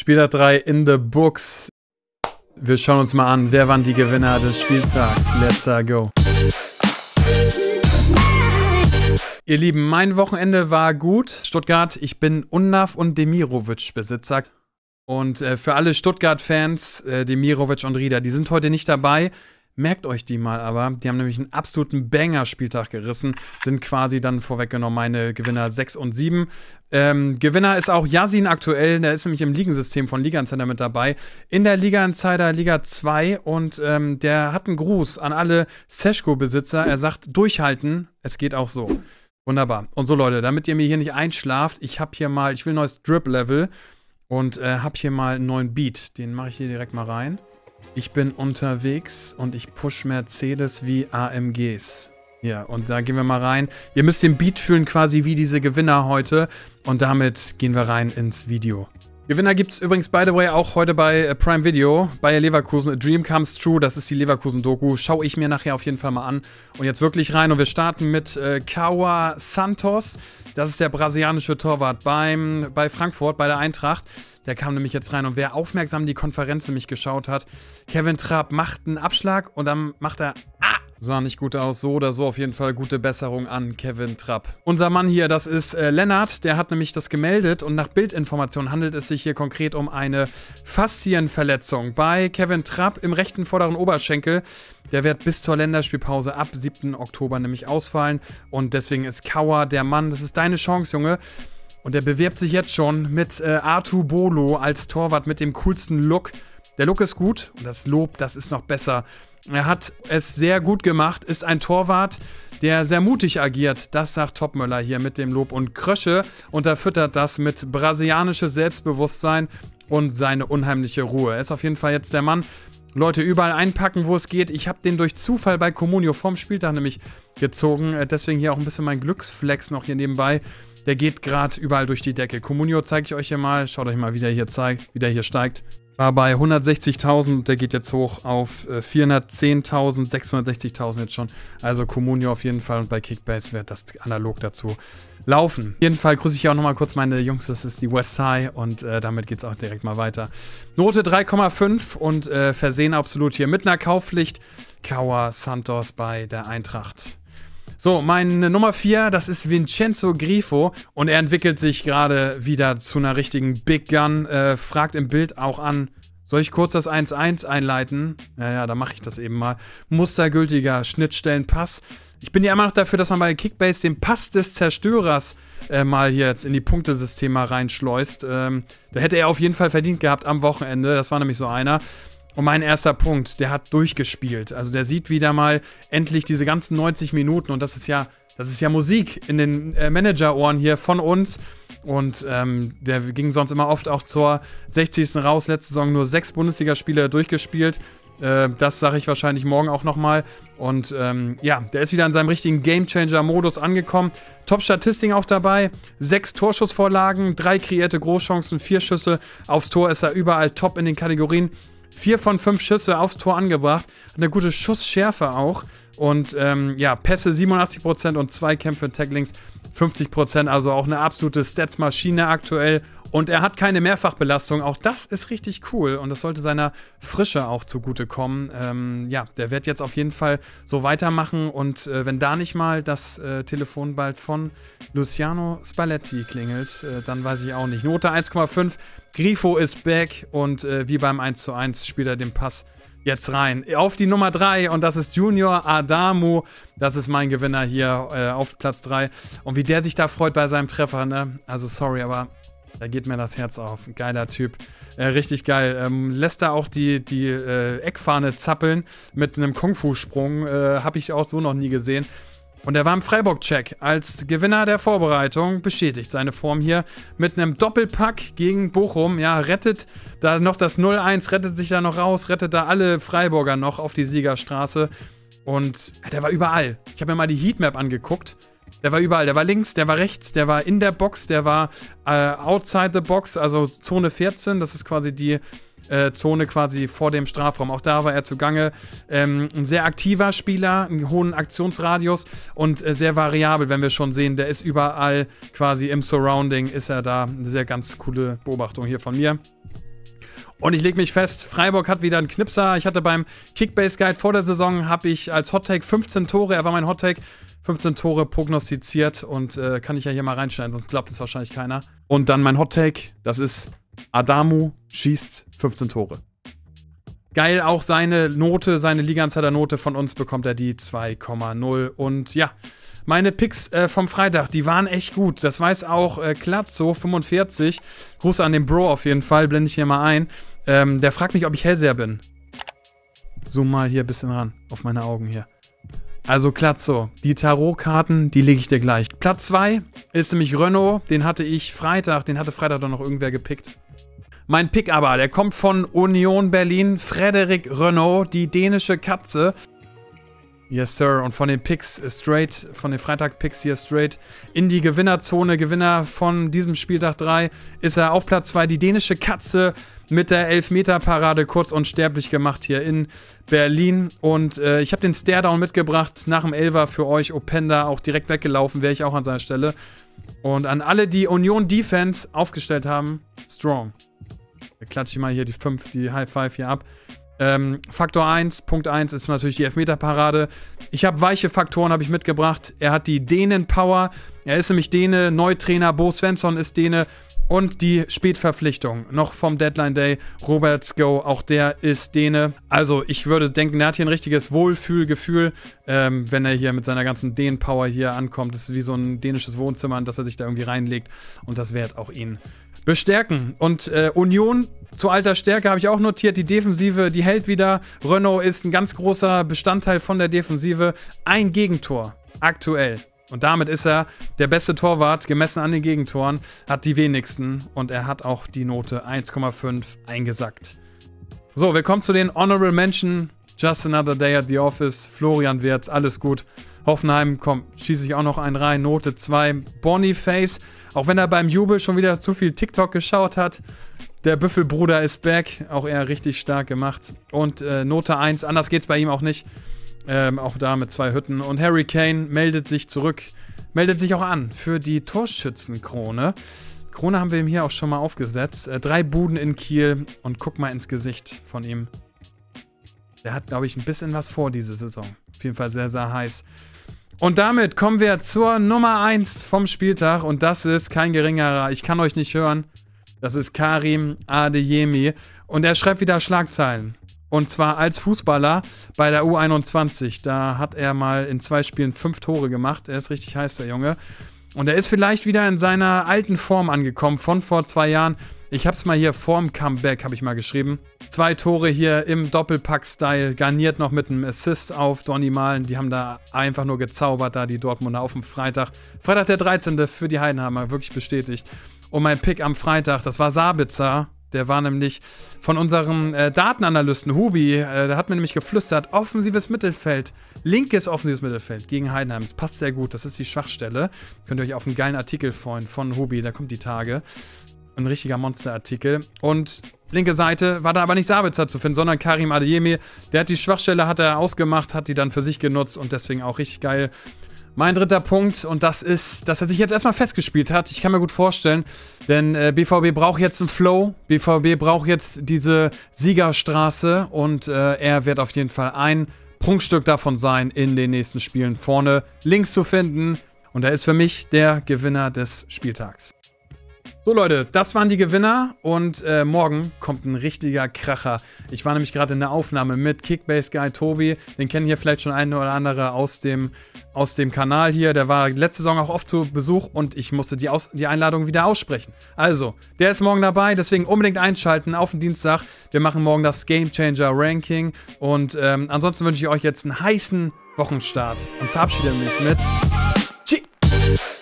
Spieler 3 in the books. Wir schauen uns mal an, wer waren die Gewinner des Spieltags. Let's go. Ihr Lieben, mein Wochenende war gut. Stuttgart, ich bin Undav und Demirovic-Besitzer. Und für alle Stuttgart-Fans, Demirovic und Rieder, die sind heute nicht dabei. Merkt euch die mal aber. Die haben nämlich einen absoluten Banger-Spieltag gerissen. Sind quasi dann vorweggenommen meine Gewinner 6 und 7. Gewinner ist auch Yasin aktuell. Der ist nämlich im Ligensystem von Liga Insider mit dabei. In der Liga Insider Liga 2. Und der hat einen Gruß an alle Seschko-Besitzer. Er sagt, durchhalten, es geht auch so. Wunderbar. Und so, Leute, damit ihr mir hier nicht einschlaft, ich habe hier mal, ich will ein neues Drip-Level. Und habe hier mal einen neuen Beat. Den mache ich hier direkt mal rein. Ich bin unterwegs und ich push Mercedes wie AMGs. Ja, und da gehen wir mal rein. Ihr müsst den Beat fühlen, quasi wie diese Gewinner heute. Und damit gehen wir rein ins Video. Gewinner gibt es übrigens, by the way, auch heute bei Prime Video. Bayer Leverkusen, A Dream Comes True. Das ist die Leverkusen-Doku. Schaue ich mir nachher auf jeden Fall mal an. Und jetzt wirklich rein. Und wir starten mit Kauã Santos. Das ist der brasilianische Torwart bei Frankfurt, bei der Eintracht. Der kam nämlich jetzt rein und wer aufmerksam die Konferenz nämlich geschaut hat, Kevin Trapp macht einen Abschlag und dann macht er, sah nicht gut aus, so oder so auf jeden Fall gute Besserung an Kevin Trapp. Unser Mann hier, das ist Lennart, der hat nämlich das gemeldet und nach Bildinformationen handelt es sich hier konkret um eine Faszienverletzung bei Kevin Trapp im rechten vorderen Oberschenkel. Der wird bis zur Länderspielpause ab 7. Oktober nämlich ausfallen und deswegen ist Kauã der Mann, das ist deine Chance, Junge. Und der bewirbt sich jetzt schon mit Artur Bolo als Torwart mit dem coolsten Look. Der Look ist gut und das Lob, das ist noch besser. Er hat es sehr gut gemacht, ist ein Torwart, der sehr mutig agiert. Das sagt Topmöller hier mit dem Lob. Und Krösche unterfüttert das mit brasilianischem Selbstbewusstsein und seine unheimliche Ruhe. Er ist auf jeden Fall jetzt der Mann. Leute, überall einpacken, wo es geht. Ich habe den durch Zufall bei Comunio vorm Spieltag nämlich gezogen. Deswegen hier auch ein bisschen mein Glücksflex noch hier nebenbei. Der geht gerade überall durch die Decke. Comunio zeige ich euch hier mal. Schaut euch mal, wie der hier, wie der hier steigt. War bei 160.000, der geht jetzt hoch auf 410.000, 660.000 jetzt schon. Also Comunio auf jeden Fall und bei Kickbase wird das analog dazu laufen. Auf jeden Fall grüße ich auch nochmal kurz meine Jungs, das ist die Westside und damit geht es auch direkt mal weiter. Note 3,5 und Versehen absolut hier mit einer Kaufpflicht. Kauã Santos bei der Eintracht. So, meine Nummer 4, das ist Vincenzo Grifo und er entwickelt sich gerade wieder zu einer richtigen Big Gun, fragt im Bild auch an, soll ich kurz das 1-1 einleiten? Ja, da mache ich das eben mal. Mustergültiger Schnittstellenpass. Ich bin ja immer noch dafür, dass man bei Kickbase den Pass des Zerstörers mal jetzt in die Punktesysteme mal reinschleust. Da hätte er auf jeden Fall verdient gehabt am Wochenende, das war nämlich so einer. Und mein erster Punkt, der hat durchgespielt. Also der sieht wieder mal endlich diese ganzen 90 Minuten und das ist ja Musik in den Managerohren hier von uns. Und der ging sonst immer oft auch zur 60. raus. Letzte Saison nur 6 Bundesligaspiele durchgespielt. Das sage ich wahrscheinlich morgen auch nochmal. Und ja, der ist wieder in seinem richtigen Gamechanger-Modus angekommen. Top-Statistiken auch dabei. 6 Torschussvorlagen, 3 kreierte Großchancen, 4 Schüsse aufs Tor. Ist er überall top in den Kategorien. 4 von 5 Schüsse aufs Tor angebracht. Hat eine gute Schussschärfe auch. Und ja, Pässe 87% und 2 Kämpfe, Tacklings 50%. Also auch eine absolute Stats-Maschine aktuell. Und er hat keine Mehrfachbelastung. Auch das ist richtig cool. Und das sollte seiner Frische auch zugutekommen. Ja, der wird jetzt auf jeden Fall so weitermachen. Und wenn da nicht mal das Telefon bald von Luciano Spalletti klingelt, dann weiß ich auch nicht. Note 1,5. Grifo ist back. Und wie beim 1:1 spielt er den Pass jetzt rein. Auf die Nummer 3 und das ist Junior Adamu. Das ist mein Gewinner hier auf Platz 3. Und wie der sich da freut bei seinem Treffer, ne? Also sorry, aber da geht mir das Herz auf. Geiler Typ. Richtig geil. Lässt da auch die Eckfahne zappeln mit einem Kung-Fu-Sprung. Habe ich auch so noch nie gesehen. Und er war im Freiburg-Check als Gewinner der Vorbereitung, bestätigt seine Form hier mit einem Doppelpack gegen Bochum. Ja, rettet da noch das 0-1, rettet sich da noch raus, rettet da alle Freiburger noch auf die Siegerstraße. Und ja, der war überall. Ich habe mir mal die Heatmap angeguckt. Der war überall. Der war links, der war rechts, der war in der Box, der war outside the box, also Zone 14. Das ist quasi die Zone quasi vor dem Strafraum. Auch da war er zugange. Ein sehr aktiver Spieler, einen hohen Aktionsradius und sehr variabel, wenn wir schon sehen. Der ist überall quasi im Surrounding, ist er da. Eine sehr ganz coole Beobachtung hier von mir. Und ich lege mich fest, Freiburg hat wieder einen Knipser. Ich hatte beim Kickbase Guide vor der Saison, habe ich als Hottake 15 Tore, er war mein Hottake, 15 Tore prognostiziert und kann ich ja hier mal reinschneiden, sonst glaubt es wahrscheinlich keiner. Und dann mein Hottake, das ist Adamu schießt 15 Tore. Geil, auch seine Note, seine Liga Insider Note von uns bekommt er die 2,0. Und ja, meine Picks vom Freitag, die waren echt gut. Das weiß auch Klatzo, 45. Grüße an den Bro auf jeden Fall, blende ich hier mal ein. Der fragt mich, ob ich Hellseher bin. Zoom mal hier ein bisschen ran, auf meine Augen hier. Also Klatzo, die Tarotkarten, die lege ich dir gleich. Platz 2 ist nämlich Rönnow, den hatte ich Freitag, dann noch irgendwer gepickt. Mein Pick aber, der kommt von Union Berlin, Frederik Rönnow, die dänische Katze. Yes, Sir. Und von den Picks straight, von den Freitag-Picks hier straight in die Gewinnerzone. Gewinner von diesem Spieltag 3 ist er auf Platz 2. Die dänische Katze mit der Elfmeter-Parade kurz unsterblich gemacht hier in Berlin. Und ich habe den Stairdown mitgebracht nach dem Elfer für euch. Openda auch direkt weggelaufen, wäre ich auch an seiner Stelle. Und an alle, die Union-Defense aufgestellt haben, strong. Da klatsche ich mal hier die 5, die High-Five hier ab. Faktor 1, Punkt 1 ist natürlich die Elfmeterparade. Ich habe weiche Faktoren, habe ich mitgebracht. Er hat die Dänen-Power. Er ist nämlich Däne, Neutrainer. Bo Svensson ist Däne. Und die Spätverpflichtung noch vom Deadline-Day. Roberts Go, auch der ist Däne. Also ich würde denken, er hat hier ein richtiges Wohlfühlgefühl, wenn er hier mit seiner ganzen Dänen-Power hier ankommt. Das ist wie so ein dänisches Wohnzimmer, in das er sich da irgendwie reinlegt. Und das wird auch ihn bestärken. Und Union zu alter Stärke habe ich auch notiert. Die Defensive, die hält wieder. Rönnow ist ein ganz großer Bestandteil von der Defensive. Ein Gegentor aktuell. Und damit ist er der beste Torwart, gemessen an den Gegentoren, hat die wenigsten und er hat auch die Note 1,5 eingesackt. So, wir kommen zu den Honorable Mention. Just another day at the office. Florian Wirtz, alles gut. Hoffenheim, komm, schieße ich auch noch einen rein. Note 2. Boniface, auch wenn er beim Jubel schon wieder zu viel TikTok geschaut hat. Der Büffelbruder ist back, auch er richtig stark gemacht. Und Note 1, anders geht's bei ihm auch nicht. Auch da mit 2 Hütten. Und Harry Kane meldet sich zurück. Meldet sich auch an für die Torschützenkrone. Krone haben wir ihm hier auch schon mal aufgesetzt. 3 Buden in Kiel. Und guck mal ins Gesicht von ihm. Der hat, glaube ich, ein bisschen was vor diese Saison. Auf jeden Fall sehr, sehr heiß. Und damit kommen wir zur Nummer 1 vom Spieltag. Und das ist kein geringerer. Ich kann euch nicht hören. Das ist Karim Adeyemi. Und er schreibt wieder Schlagzeilen. Und zwar als Fußballer bei der U21. Da hat er mal in 2 Spielen 5 Tore gemacht. Er ist richtig heiß, der Junge. Und er ist vielleicht wieder in seiner alten Form angekommen von vor 2 Jahren. Ich habe es mal hier vorm Comeback, habe ich mal geschrieben. 2 Tore hier im Doppelpack-Style, garniert noch mit einem Assist auf Donny Malen. Die haben da einfach nur gezaubert, da die Dortmunder auf dem Freitag. Freitag der 13. für die Heidenheimer, wirklich bestätigt. Und mein Pick am Freitag, das war Sabitzer. Der war nämlich von unserem Datenanalysten Hubi, der hat mir nämlich geflüstert, offensives Mittelfeld, linkes offensives Mittelfeld gegen Heidenheim. Das passt sehr gut, das ist die Schwachstelle. Könnt ihr euch auf einen geilen Artikel freuen von Hubi, da kommt die Tage. Ein richtiger Monsterartikel. Und linke Seite war da aber nicht Sabitzer zu finden, sondern Karim Adeyemi. Der hat die Schwachstelle, hat er ausgemacht, hat die dann für sich genutzt und deswegen auch richtig geil. Mein dritter Punkt, und das ist, dass er sich jetzt erstmal festgespielt hat. Ich kann mir gut vorstellen, denn BVB braucht jetzt einen Flow. BVB braucht jetzt diese Siegerstraße und er wird auf jeden Fall ein Prunkstück davon sein, in den nächsten Spielen vorne links zu finden. Und er ist für mich der Gewinner des Spieltags. So Leute, das waren die Gewinner und morgen kommt ein richtiger Kracher. Ich war nämlich gerade in der Aufnahme mit Kickbase Guy Tobi. Den kennen hier vielleicht schon eine oder andere aus dem Kanal hier. Der war letzte Saison auch oft zu Besuch und ich musste die Einladung wieder aussprechen. Also, der ist morgen dabei, deswegen unbedingt einschalten auf den Dienstag. Wir machen morgen das Game Changer Ranking und ansonsten wünsche ich euch jetzt einen heißen Wochenstart und verabschiede mich mit Tschüss.